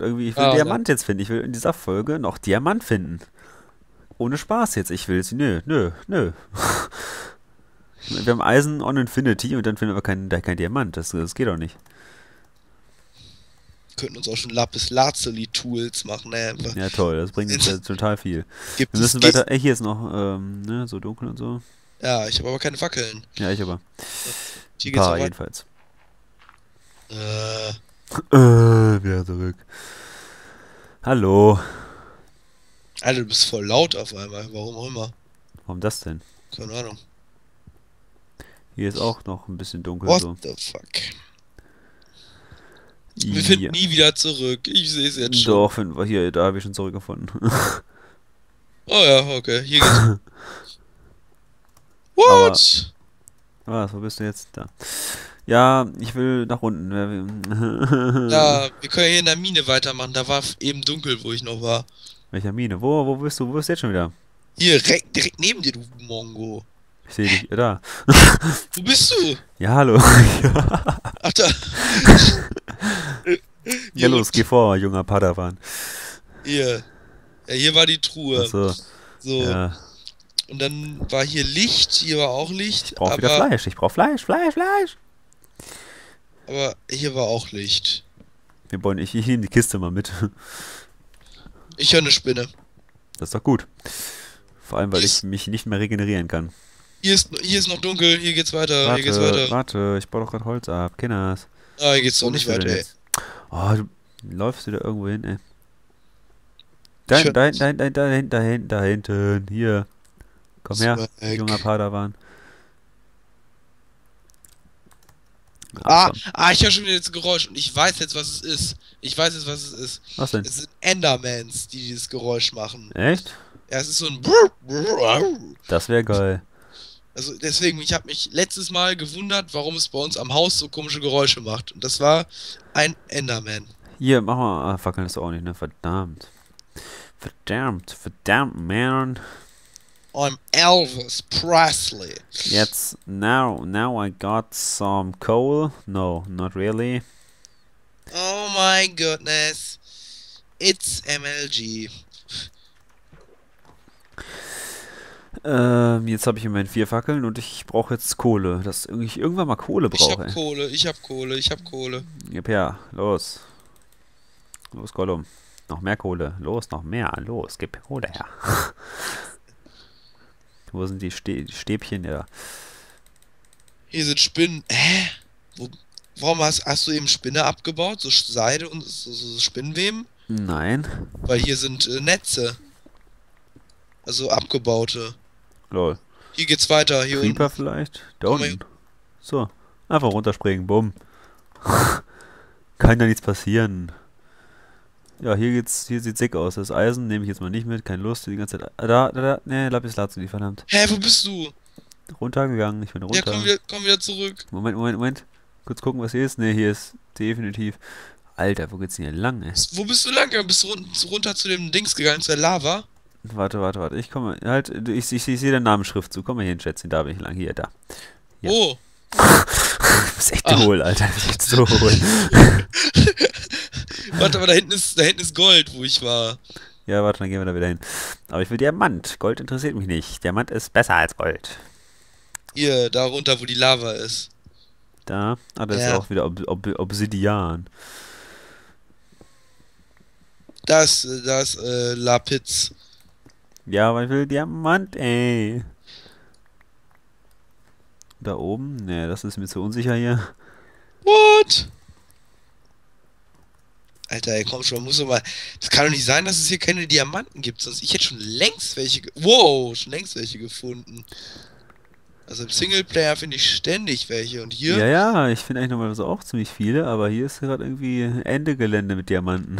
Irgendwie, ich will Diamant jetzt finden. Ich will in dieser Folge noch Diamant finden. Ohne Spaß jetzt. Ich will es. Nö. Wir haben Eisen on Infinity und dann finden wir kein Diamant. Das geht doch nicht. Wir könnten uns auch schon Lapis Lazuli Tools machen. Ja toll, das bringt uns total viel. Wir müssen weiter... hier ist noch so dunkel und so. Ja, ich habe aber keine Fackeln. Ja, ich aber. Hier geht's aber jedenfalls. Wieder zurück. Hallo. Alter, du bist voll laut auf einmal. Warum auch immer. Warum das denn? Keine Ahnung. Hier ist auch noch ein bisschen dunkel. What so. The fuck? Wir finden nie wieder zurück. Ich sehe es jetzt schon. Doch, finden wir hier. Da habe ich schon zurückgefunden. Oh ja, okay. Hier geht's. What? Aber, was? Wo bist du jetzt? Da. Ja, ich will nach unten. Ja, wir können hier in der Mine weitermachen. Da war eben dunkel, wo ich noch war. Welcher Mine? Wo bist du? Wo bist du jetzt schon wieder? Hier, direkt neben dir, du Mongo. Ich sehe dich. Da. Wo bist du? Ja, hallo. Ach da. Ja, los, geh vor, junger Padawan. Hier. Ja, hier war die Truhe. Ach so. Ja. Und dann war hier Licht. Hier war auch Licht. Ich brauch aber wieder Fleisch. Ich brauch Fleisch. Aber hier war auch Licht. Ich nehme die Kiste mal mit. Ich höre eine Spinne. Das ist doch gut. Vor allem, weil ich mich nicht mehr regenerieren kann. Hier ist noch dunkel, hier geht's weiter, warte, hier geht's weiter. Warte, ich baue doch gerade Holz ab, Kinders. Ah, hier geht's doch nicht weiter, ey. Oh, du läufst wieder irgendwo hin, ey. Da hinten, hier. Komm her, junger Padawan. Ich höre schon wieder das Geräusch und ich weiß jetzt, was es ist. Was denn? Es sind Endermans, die dieses Geräusch machen. Echt? Ja, es ist so ein... Das wäre geil. Also deswegen, ich habe mich letztes Mal gewundert, warum es bei uns am Haus so komische Geräusche macht. Und das war ein Enderman. Hier, mach mal... Fackeln ist auch nicht, ne? Verdammt, man. I'm Elvis Presley. Jetzt, now I got some coal. No, not really. Oh my goodness. It's MLG. Jetzt habe ich immerhin 4 Fackeln und ich brauche jetzt Kohle. Dass ich irgendwann mal Kohle brauche. Ich hab Kohle. Ja, los. Los, Gollum. Noch mehr Kohle. Los, gib Kohle her. Wo sind die Stäbchen da? Hier sind Spinnen. Hä? Warum hast du eben Spinne abgebaut? So Seide und so Spinnenweben? Nein. Weil hier sind Netze. Also abgebaute. Lol. Hier geht's weiter. Hier Creeper unten. Vielleicht? Da unten. So. Einfach runterspringen. Bumm. Kann da nichts passieren. Ja, hier sieht's sick aus. Das Eisen nehme ich jetzt mal nicht mit. Keine Lust. Die ganze Zeit... Ne, Lapis Lazuli, verdammt. Hä, wo bist du? Runtergegangen. Ich bin runter. Ja, komm wieder zurück. Moment. Kurz gucken, was hier ist. Ne, hier ist definitiv... Alter, wo geht's denn hier lang, ey? Wo bist du lang? Bist du runter zu dem Dings gegangen, zu der Lava? Warte. Ich komme... Halt, ich sehe den Namensschrift zu. Komm mal hier hin, Schätzchen. Da bin ich lang. Hier, da. Ja. Oh. Du bist echt hohl, Alter. Du bist echt so hohl. Warte, aber da hinten ist Gold, wo ich war. Ja, warte, dann gehen wir da wieder hin. Aber ich will Diamant. Gold interessiert mich nicht. Diamant ist besser als Gold. Hier, da runter, wo die Lava ist. Da? Ah, das ist auch wieder Obsidian. Das Lapis. Ja, aber ich will Diamant, ey. Da oben? Ne, das ist mir zu unsicher hier. What? Alter, ey, komm schon, muss doch mal... Das kann doch nicht sein, dass es hier keine Diamanten gibt, sonst ich hätte schon längst welche... Wow, schon längst welche gefunden. Also im Singleplayer finde ich ständig welche und hier... Ja, ich finde eigentlich nochmal so auch ziemlich viele, aber hier ist gerade irgendwie Ende Gelände mit Diamanten.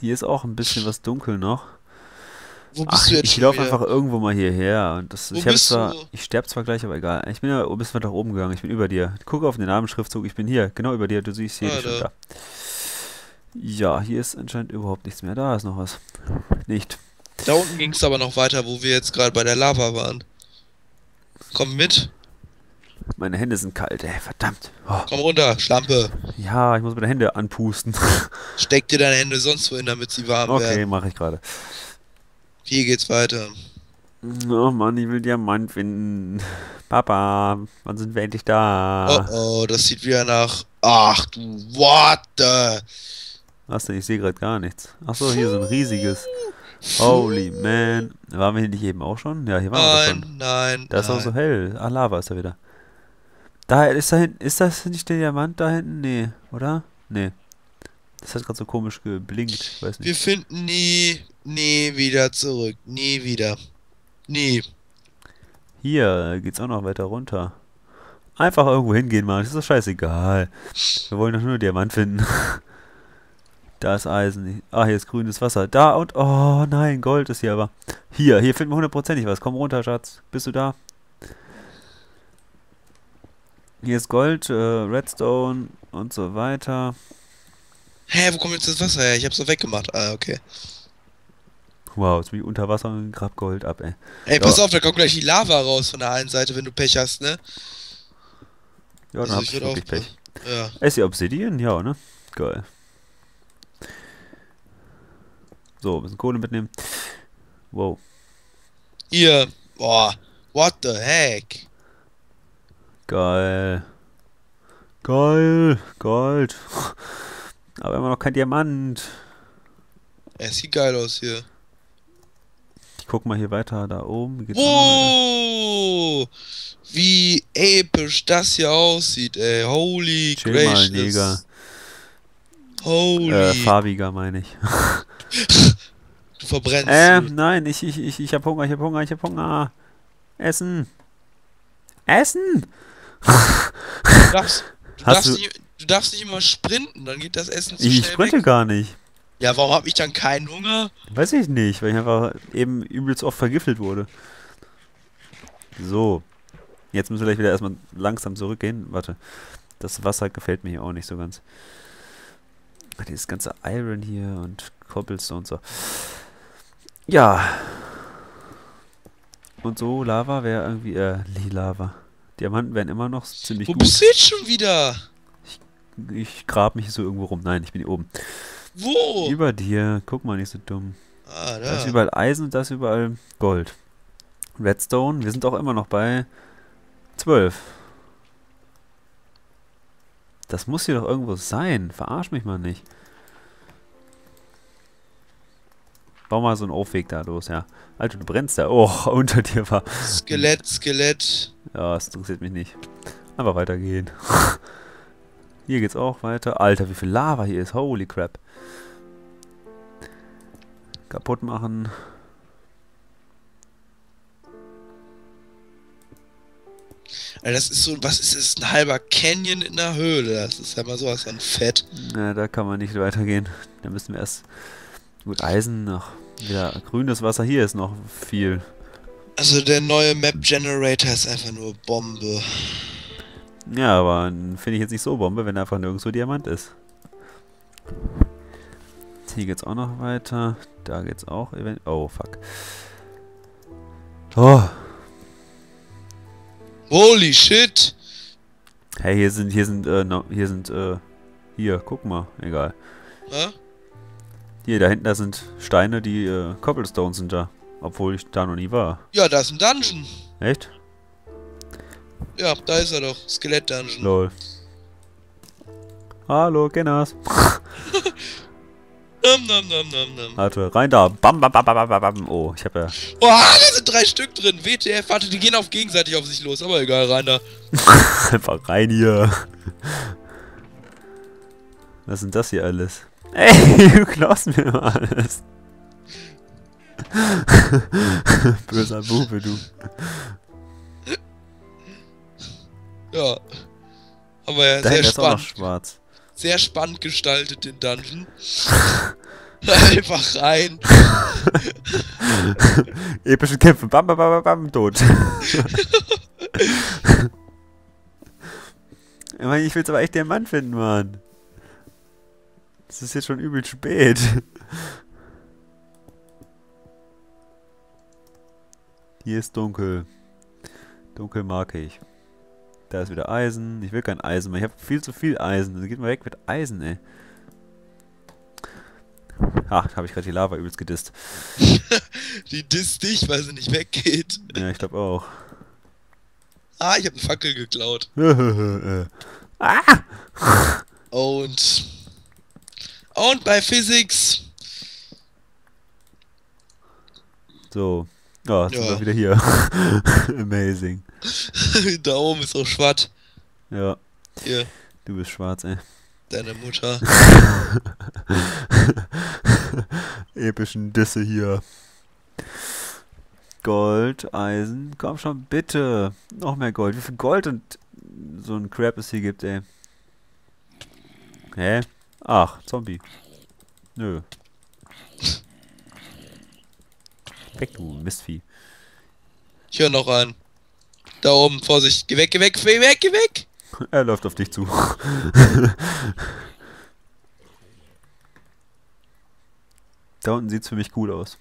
Hier ist auch ein bisschen was dunkel noch. Wo bist du jetzt? Ich laufe einfach irgendwo mal hierher. Und ich sterbe zwar gleich, aber egal. Ich bin ja bis nach oben gegangen. Ich bin über dir. Guck auf den Namensschriftzug. Ich bin hier. Genau über dir. Du siehst hier. Da. Ja, hier ist anscheinend überhaupt nichts mehr. Da ist noch was. Nicht. Da unten ging es aber noch weiter, wo wir jetzt gerade bei der Lava waren. Komm mit. Meine Hände sind kalt, ey, verdammt. Oh. Komm runter, Schlampe. Ja, ich muss meine Hände anpusten. Steck dir deine Hände sonst wohin, damit sie warm werden. Okay, mache ich gerade. Hier geht's weiter. Oh Mann, ich will Diamant finden. Papa, wann sind wir endlich da? Oh, oh, das sieht wieder nach... Ach du, what the... Was denn? Ich sehe gerade gar nichts. Achso, hier so ein riesiges... Holy man. Waren wir hier nicht eben auch schon? Ja, hier waren wir schon. Nein, da ist auch so hell. Ah, Lava ist da wieder. Da hinten, ist das nicht der Diamant da hinten? Nee, oder? Nee. Das hat gerade so komisch geblinkt. Weiß nicht. Wir finden nie wieder zurück. Nie wieder. Nie. Hier geht's auch noch weiter runter. Einfach irgendwo hingehen, Mann. Das ist doch scheißegal. Wir wollen doch nur Diamant finden. Da ist Eisen. Ah, hier ist grünes Wasser. Da und... Oh nein, Gold ist hier aber. Hier finden wir hundertprozentig was. Komm runter, Schatz. Bist du da? Hier ist Gold, Redstone und so weiter. Hä, wo kommt jetzt das Wasser her? Ich hab's doch weggemacht. Ah, okay. Wow, jetzt bin ich unter Wasser und grab Gold ab, ey. Ey, pass auf, da kommt gleich die Lava raus von der einen Seite, wenn du Pech hast, ne? Ja, dann hab ich wirklich Pech. Ja. Ist die Obsidian? Ja, ne? Geil. So, ein bisschen Kohle mitnehmen. Wow. Hier. Boah. What the heck? Geil. Geil. Gold. Aber immer noch kein Diamant. Es sieht geil aus hier. Ich guck mal hier weiter. Da oben geht's. Wow! Wie episch das hier aussieht, ey. Holy gracious. Jäger. Holy. Farbiger meine ich. Du verbrennst. Nein, ich hab Hunger, ich hab Hunger. Essen. Essen! Du darfst nicht immer sprinten, dann geht das Essen zu schnell. Ich sprinte gar nicht. Ja, warum hab ich dann keinen Hunger? Weiß ich nicht, weil ich einfach eben übelst oft vergiftet wurde. So. Jetzt müssen wir gleich wieder erstmal langsam zurückgehen. Warte. Das Wasser gefällt mir hier auch nicht so ganz. Dieses ganze Iron hier und Cobblestone und so. Ja. Und so, Lava wäre irgendwie, Lava. Diamanten wären immer noch ziemlich gut. Wo bist du jetzt schon wieder? Ich grab mich so irgendwo rum. Nein, ich bin hier oben. Wo? Über dir. Guck mal, nicht so dumm. Ah, da ist überall Eisen und da ist überall Gold. Redstone. Wir sind auch immer noch bei 12. Das muss hier doch irgendwo sein. Verarsch mich mal nicht. Bau mal so einen Aufweg da los, ja. Alter, du brennst da. Oh, unter dir war... Skelett. Ja, das interessiert mich nicht. Einfach weitergehen. Hier geht's auch weiter. Alter, wie viel Lava hier ist. Holy crap. Kaputt machen. Alter, das ist so, was ist das? Ein halber Canyon in einer Höhle. Das ist ja mal sowas von fett. Na, da kann man nicht weitergehen. Da müssen wir erst... Gut, Eisen noch. Ja, grünes Wasser hier ist noch viel. Also der neue Map Generator ist einfach nur Bombe. Ja, aber finde ich jetzt nicht so Bombe, wenn einfach nirgendwo Diamant ist. Hier geht's auch noch weiter. Da geht's auch eventuell... Oh, fuck. Oh. Holy shit! Hey, hier, guck mal, egal. Hä? Hier, da hinten, da sind Steine, die Cobblestones sind da. Obwohl ich da noch nie war. Ja, da ist ein Dungeon. Echt? Ja, da ist er doch. Skelett-Dungeon. Lol. Hallo, Kenners. Nam. Warte, rein da. Bam, bam, bam, bam, bam, bam. Oh, ich hab ja... Oh, da sind 3 Stück drin. WTF, warte, die gehen auf gegenseitig auf sich los. Aber egal, rein da. Einfach rein hier. Was sind das hier alles? Ey, du klaust mir immer alles. Böser Bube, du. Ja. Aber ja, sehr spannend. Auch schwarz. Sehr spannend gestaltet, den Dungeon. Einfach rein. Epische Kämpfe. Bam, bam, bam, bam, tot. Ich meine, ich will's aber echt den Mann finden, Mann. Es ist jetzt schon übel spät. Hier ist dunkel. Dunkel mag ich. Da ist wieder Eisen. Ich will kein Eisen mehr. Ich habe viel zu viel Eisen. Also geht mal weg mit Eisen, ey. Ach, habe ich gerade die Lava übelst gedisst. Die disst dich, weil sie nicht weggeht. Ja, ich glaube auch. Ah, ich habe eine Fackel geklaut. Ah! Und bei Physics. So. Oh, jetzt sind wir wieder hier. Amazing. Da oben ist auch schwarz. Ja. Hier. Du bist schwarz, ey. Deine Mutter. Epischen Disse hier. Gold, Eisen. Komm schon, bitte. Noch mehr Gold. Wie viel Gold und so ein Crap es hier gibt, ey. Hä? Ach, Zombie. Nö. Weg, du Mistvieh. Ich höre noch einen. Da oben, Vorsicht. Geh weg, geh weg, geh weg, geh weg! Er läuft auf dich zu. Da unten sieht's für mich cool aus.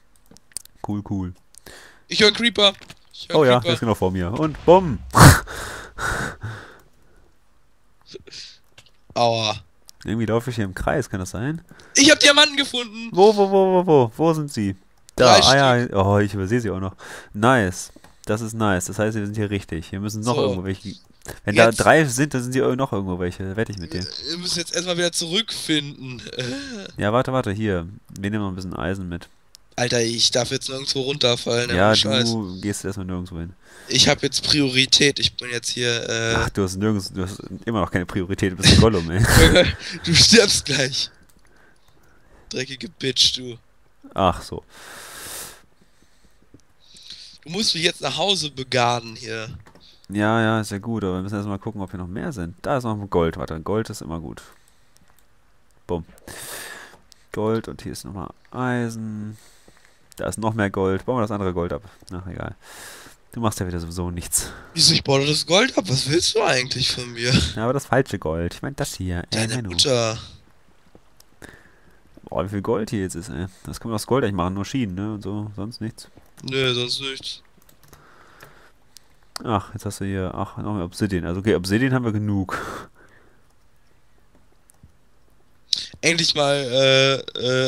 Cool, cool. Ich höre einen Creeper. Oh ja, der ist genau vor mir. Und bumm! Aua. Irgendwie laufe ich hier im Kreis, kann das sein? Ich hab Diamanten gefunden! Wo? Wo sind sie? Da, ja. Oh, ich übersehe sie auch noch. Nice. Das ist nice. Das heißt, wir sind hier richtig. Hier müssen noch irgendwo welche... Wenn jetzt da 3 sind, dann sind hier noch irgendwo welche. Wette ich mit dir. Wir müssen jetzt erstmal wieder zurückfinden. Ja, warte. Hier. Wir nehmen noch ein bisschen Eisen mit. Alter, ich darf jetzt nirgendwo runterfallen. Ja, du gehst erstmal nirgendwo hin. Ich habe jetzt Priorität. Ich bin jetzt hier... Ach, du hast immer noch keine Priorität. Du bist ein Gollum, ey. Du stirbst gleich. Dreckige Bitch, du. Ach so. Du musst mich jetzt nach Hause begaden hier. Ja, ist ja gut, aber wir müssen erstmal gucken, ob hier noch mehr sind. Da ist noch Gold, warte, Gold ist immer gut. Bumm. Gold und hier ist nochmal Eisen. Da ist noch mehr Gold. Bauen wir das andere Gold ab. Ach, egal. Du machst ja wieder sowieso nichts. Wieso, ich baue das Gold ab? Was willst du eigentlich von mir? Ja, aber das falsche Gold. Ich meine das hier. Deine Mutter. Boah, wie viel Gold hier jetzt ist, ey. Das können wir aus Gold eigentlich machen, nur Schienen, ne? Und so, sonst nichts. Nö, sonst nichts. Ach, jetzt hast du hier... Ach, noch mehr Obsidian. Also okay, Obsidian haben wir genug. Endlich mal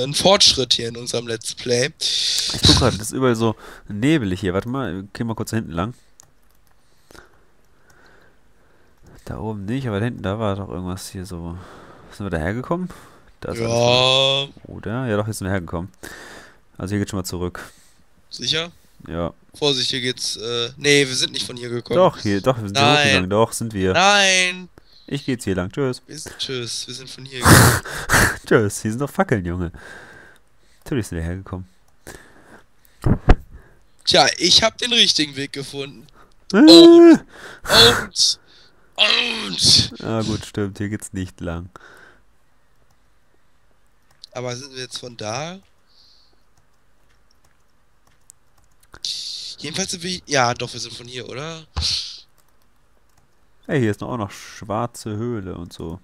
ein Fortschritt hier in unserem Let's Play. Ich guck gerade, das ist überall so nebelig hier. Warte mal, gehen wir kurz da hinten lang. Da oben nicht, aber da hinten, da war doch irgendwas hier so... Sind wir da hergekommen? Da ist ja. Oder? Ja doch, jetzt sind wir hergekommen. Also hier geht's schon mal zurück. Sicher? Ja. Vorsicht, hier geht's, nee, wir sind nicht von hier gekommen. Doch, wir sind hier hochgegangen. Doch, sind wir. Nein! Ich geh jetzt hier lang, tschüss. Tschüss, wir sind von hier gekommen. Tschüss, hier sind noch Fackeln, Junge. Natürlich sind wir hergekommen. Tja, ich hab den richtigen Weg gefunden. Und! Ah gut, stimmt, hier geht's nicht lang. Aber sind wir jetzt von da? Jedenfalls sind wir... Ja, doch, wir sind von hier, oder? Hey, hier ist auch noch schwarze Höhle und so.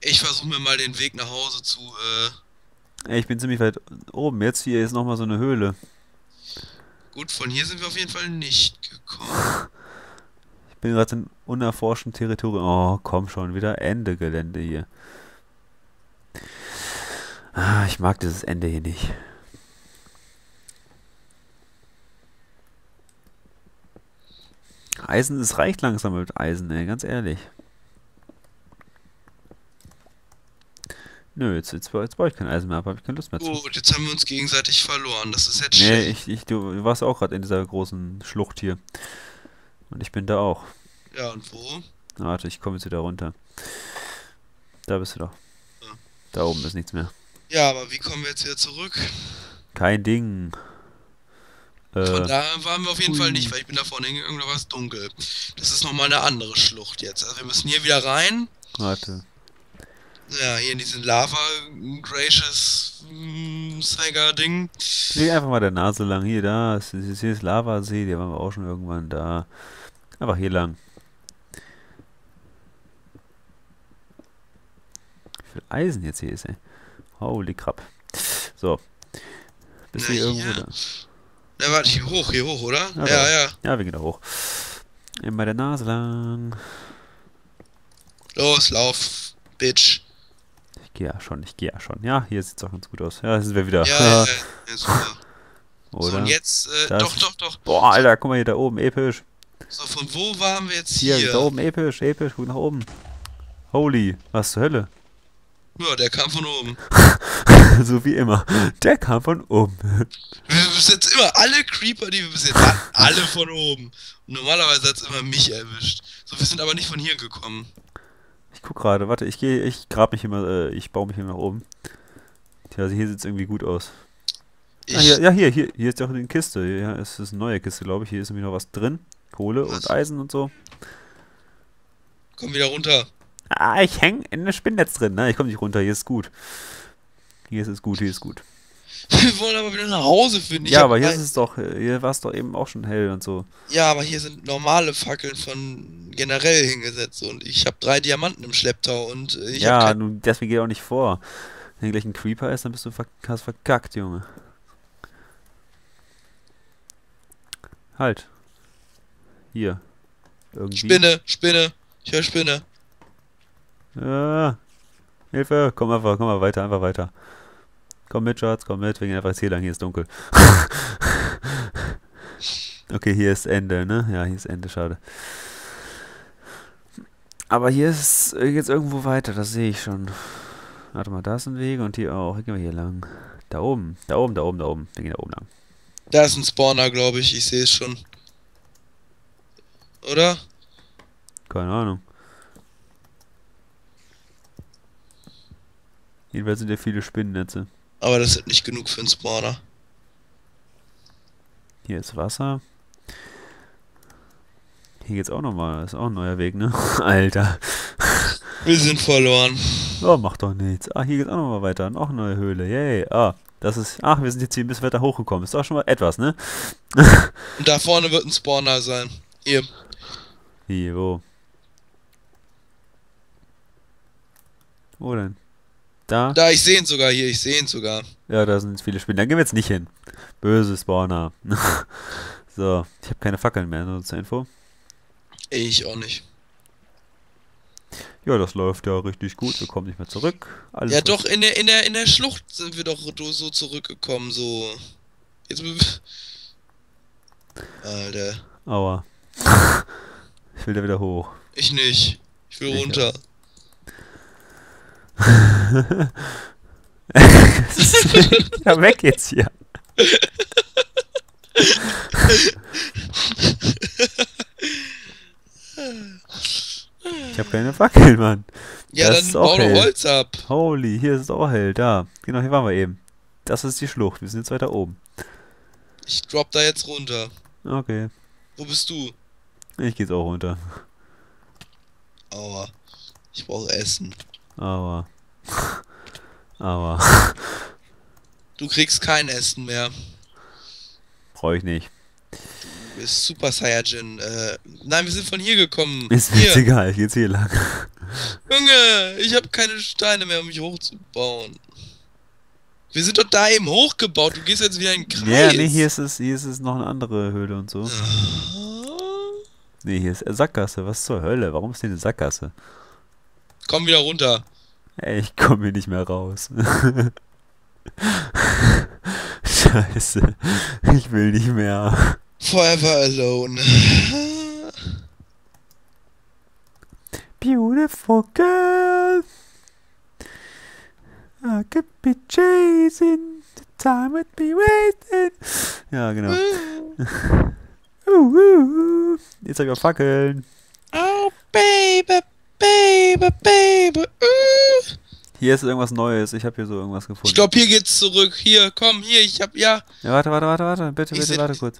Ich versuche mir mal den Weg nach Hause zu... Ey, ich bin ziemlich weit oben. Jetzt hier ist nochmal so eine Höhle. Gut, von hier sind wir auf jeden Fall nicht gekommen. Ich bin gerade in unerforschtem Territorium. Oh, komm schon, wieder Ende Gelände hier. Ah, ich mag dieses Ende hier nicht. Eisen, es reicht langsam mit Eisen, ey, ganz ehrlich. Nö, jetzt baue ich kein Eisen mehr ab, habe ich keine Lust mehr zu. Oh, jetzt haben wir uns gegenseitig verloren, das ist jetzt schlecht. Nee, du warst auch gerade in dieser großen Schlucht hier. Und ich bin da auch. Ja, und wo? Na, warte, ich komme jetzt wieder runter. Da bist du doch. Ja. Da oben ist nichts mehr. Ja, aber wie kommen wir jetzt wieder zurück? Kein Ding. Von da waren wir auf jeden Fall nicht, weil ich bin da vorne hingegangen, da war es dunkel. Das ist nochmal eine andere Schlucht jetzt. Also wir müssen hier wieder rein. Warte. Ja, hier in diesen Lava-Gracious-Sega-Ding. Geh einfach mal der Nase lang. Hier, da. Hier ist Lavasee, der waren wir auch schon irgendwann da. Einfach hier lang. Wie viel Eisen jetzt hier ist, ey. Holy crap. So. Bist du hier irgendwo da? Ja, warte, hier hoch, oder? Ja, ja. Ja, wir gehen da hoch. Immer der Nase lang. Los, lauf, Bitch. Ich gehe ja schon. Ja, hier sieht's auch ganz gut aus. Ja, das sind wir wieder. Ja, super. Oder? So, und jetzt, doch. Boah, Alter, guck mal hier, da oben, episch. So, von wo waren wir jetzt hier? Hier, da oben, episch, guck nach oben. Holy, was zur Hölle? Ja, der kam von oben. So wie immer. Der kam von oben. Wir sind jetzt immer alle Creeper, die wir bis jetzt hatten, alle von oben. Und normalerweise hat es immer mich erwischt. So, wir sind aber nicht von hier gekommen. Ich guck gerade, warte, ich baue mich immer nach oben. Tja, also hier sieht's irgendwie gut aus. Hier ist ja auch eine Kiste. Ja, es ist eine neue Kiste, glaube ich. Hier ist nämlich noch was drin. Kohle und Eisen und so. Komm wieder runter. Ah, ich häng in der Spinnnetz drin. Ne? Ich komme nicht runter, hier ist gut. Wir wollen aber wieder nach Hause finden. Ja, aber hier war es doch eben auch schon hell und so. Ja, aber hier sind normale Fackeln von generell hingesetzt und ich habe 3 Diamanten im Schlepptau und ich hab nun, deswegen geht auch nicht vor. Wenn gleich ein Creeper ist, dann bist du verkackt, Junge. Halt. Hier. Irgendwie. Spinne. Ich höre Spinne. Ah, Hilfe. Komm einfach weiter. Komm mit, Schatz, wir gehen einfach jetzt hier lang, hier ist dunkel. Okay, hier ist Ende, ne? Ja, hier ist Ende, schade. Aber hier ist jetzt irgendwo weiter, das sehe ich schon. Warte mal, da ist ein Weg und hier auch. Gehen wir hier lang. Da oben. Wir gehen da oben lang. Da ist ein Spawner, glaube ich. Ich sehe es schon. Oder? Keine Ahnung. Jedenfalls sind ja viele Spinnennetze. Aber das ist nicht genug für einen Spawner. Hier ist Wasser. Hier geht's auch nochmal. Das ist auch ein neuer Weg, ne? Alter. Wir sind verloren. Oh, macht doch nichts. Ah, hier geht's auch nochmal weiter. Noch eine neue Höhle. Yay. Ah, das ist... Ach, wir sind jetzt hier ein bisschen weiter hochgekommen. Ist doch schon mal etwas, ne? Und da vorne wird ein Spawner sein. Hier. Hier, wo? Wo denn? Da? Da, ich sehe ihn sogar hier, Ja, da sind jetzt viele Spinnen. Da gehen wir jetzt nicht hin. Böse Spawner. So, ich habe keine Fackeln mehr, nur zur Info. Ich auch nicht. Ja, das läuft ja richtig gut. Wir kommen nicht mehr zurück. Alles ja, doch, in der Schlucht sind wir doch so zurückgekommen, so. Jetzt... Alter. Aua. Ich will da wieder hoch. Ich nicht. Ich will runter. Ja. Ja, weg jetzt hier. Ich hab keine Fackel, Mann. Ja, das dann ist auch bau doch Holz ab. Holy, hier ist es auch hell, da. Genau, hier waren wir eben. Das ist die Schlucht, wir sind jetzt weiter oben. Ich drop da jetzt runter. Okay. Wo bist du? Ich geh jetzt auch runter. Aua. Ich brauche Essen. Aua. Du kriegst kein Essen mehr. Brauche ich nicht. Du bist Super Saiyajin. Nein, wir sind von hier gekommen. Ist mir egal, ich geht's hier lang. Junge, ich habe keine Steine mehr, um mich hochzubauen. Wir sind doch da eben hochgebaut, du gehst jetzt wieder in den Kreis. Ja, nee, hier ist es noch eine andere Höhle und so. Nee, hier ist Sackgasse, was zur Hölle? Warum ist hier eine Sackgasse? Komm wieder runter. Ey, ich komme hier nicht mehr raus. Scheiße. Ich will nicht mehr. Forever alone. Beautiful girl. I could be chasing. The time would be waiting. Ja, genau. Jetzt hab ich auch Fackeln. Oh, baby. Baby. Hier ist irgendwas Neues. Ich habe hier so irgendwas gefunden. Ich glaube, hier geht's zurück. Hier, komm, hier. Ja, warte, bitte, warte kurz.